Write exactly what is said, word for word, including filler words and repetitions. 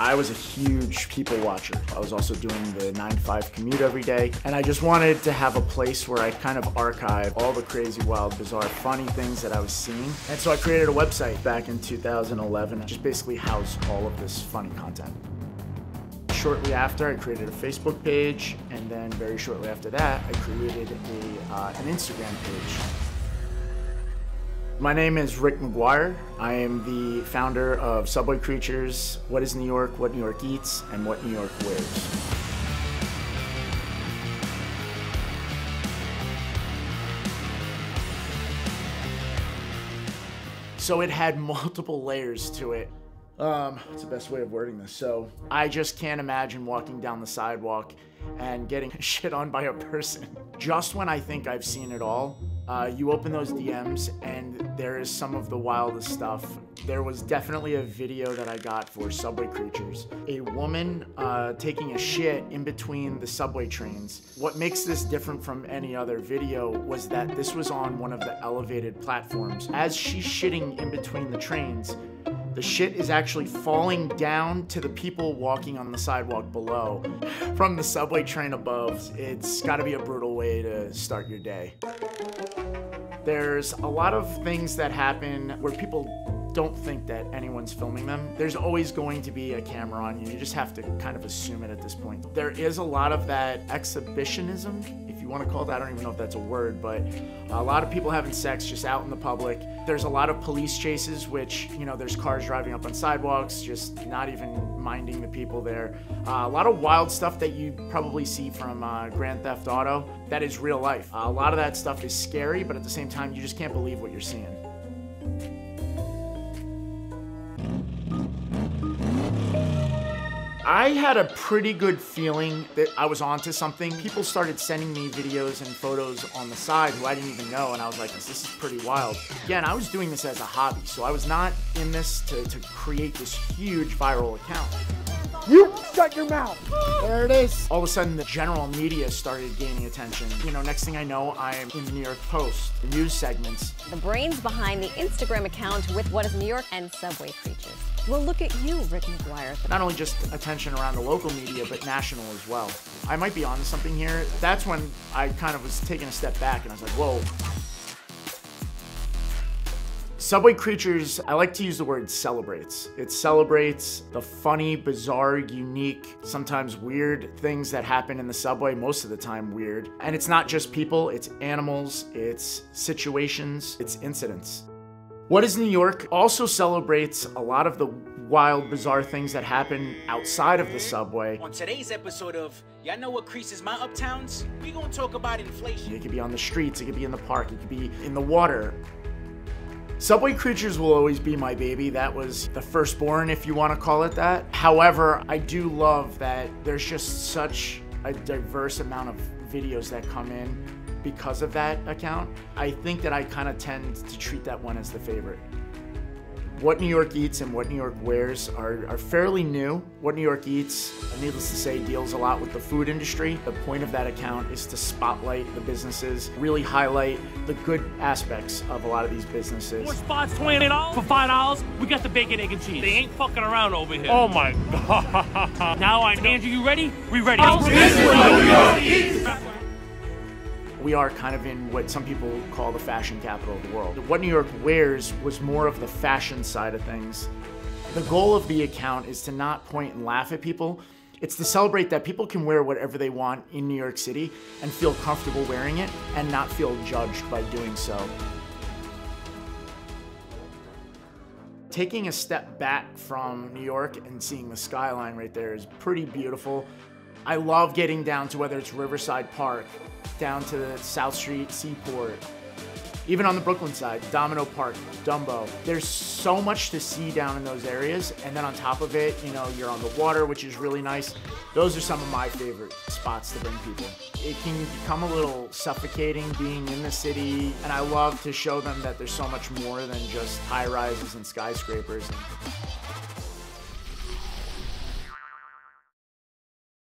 I was a huge people watcher. I was also doing the nine to five commute every day, and I just wanted to have a place where I kind of archive all the crazy, wild, bizarre, funny things that I was seeing. And so I created a website back in two thousand eleven that just basically housed all of this funny content. Shortly after, I created a Facebook page, and then very shortly after that, I created a, uh, an Instagram page. My name is Rick McGuire. I am the founder of Subway Creatures, What is New York, What New York Eats, and What New York Wears. So it had multiple layers to it. Um, that's the best way of wording this. So I just can't imagine walking down the sidewalk and getting shit on by a person. Just when I think I've seen it all, uh, you open those D Ms and there is some of the wildest stuff. There was definitely a video that I got for Subway Creatures. A woman uh, taking a shit in between the subway trains. What makes this different from any other video was that this was on one of the elevated platforms. As she's shitting in between the trains, the shit is actually falling down to the people walking on the sidewalk below from the subway train above. It's gotta be a brutal way to start your day. There's a lot of things that happen where people don't think that anyone's filming them. There's always going to be a camera on you. You just have to kind of assume it at this point. There is a lot of that exhibitionism, if you want to call that. I don't even know if that's a word, but a lot of people having sex just out in the public. There's a lot of police chases, which, you know, there's cars driving up on sidewalks, just not even minding the people there. Uh, a lot of wild stuff that you probably see from uh, Grand Theft Auto, that is real life. Uh, a lot of that stuff is scary, but at the same time, you just can't believe what you're seeing. I had a pretty good feeling that I was onto something. People started sending me videos and photos on the side who I didn't even know, and I was like, this is pretty wild. Again, I was doing this as a hobby, so I was not in this to, to create this huge viral account. You shut your mouth! There it is! All of a sudden, the general media started gaining attention. You know, next thing I know, I'm in the New York Post news segments. The brains behind the Instagram account with What is New York and Subway Creatures. Well, look at you, Rick McGuire. Not only just attention around the local media, but national as well. I might be onto something here. That's when I kind of was taking a step back and I was like, whoa. Subway Creatures, I like to use the word celebrates. It celebrates the funny, bizarre, unique, sometimes weird things that happen in the subway, most of the time weird. And it's not just people, it's animals, it's situations, it's incidents. What is New York also celebrates a lot of the wild, bizarre things that happen outside of the subway. On today's episode of Y'all Know What Creases My Uptowns, we're gonna talk about inflation. It could be on the streets, it could be in the park, it could be in the water. Subway Creatures will always be my baby. That was the firstborn, if you want to call it that. However, I do love that there's just such a diverse amount of videos that come in because of that account. I think that I kind of tend to treat that one as the favorite. What New York Eats and What New York Wears are, are fairly new. What New York Eats, needless to say, deals a lot with the food industry. The point of that account is to spotlight the businesses, really highlight the good aspects of a lot of these businesses. Four spots, twenty dollars for five dollars. We got the bacon, egg, and cheese. They ain't fucking around over here. Oh my God. Now I know. Andrew, you ready? We ready. This is What New York Eats. We are kind of in what some people call the fashion capital of the world. What New York Wears was more of the fashion side of things. The goal of the account is to not point and laugh at people. It's to celebrate that people can wear whatever they want in New York City and feel comfortable wearing it and not feel judged by doing so. Taking a step back from New York and seeing the skyline right there is pretty beautiful. I love getting down to whether it's Riverside Park, down to the South Street Seaport, even on the Brooklyn side, Domino Park, Dumbo. There's so much to see down in those areas. And then on top of it, you know, you're on the water, which is really nice. Those are some of my favorite spots to bring people. It can become a little suffocating being in the city. And I love to show them that there's so much more than just high rises and skyscrapers.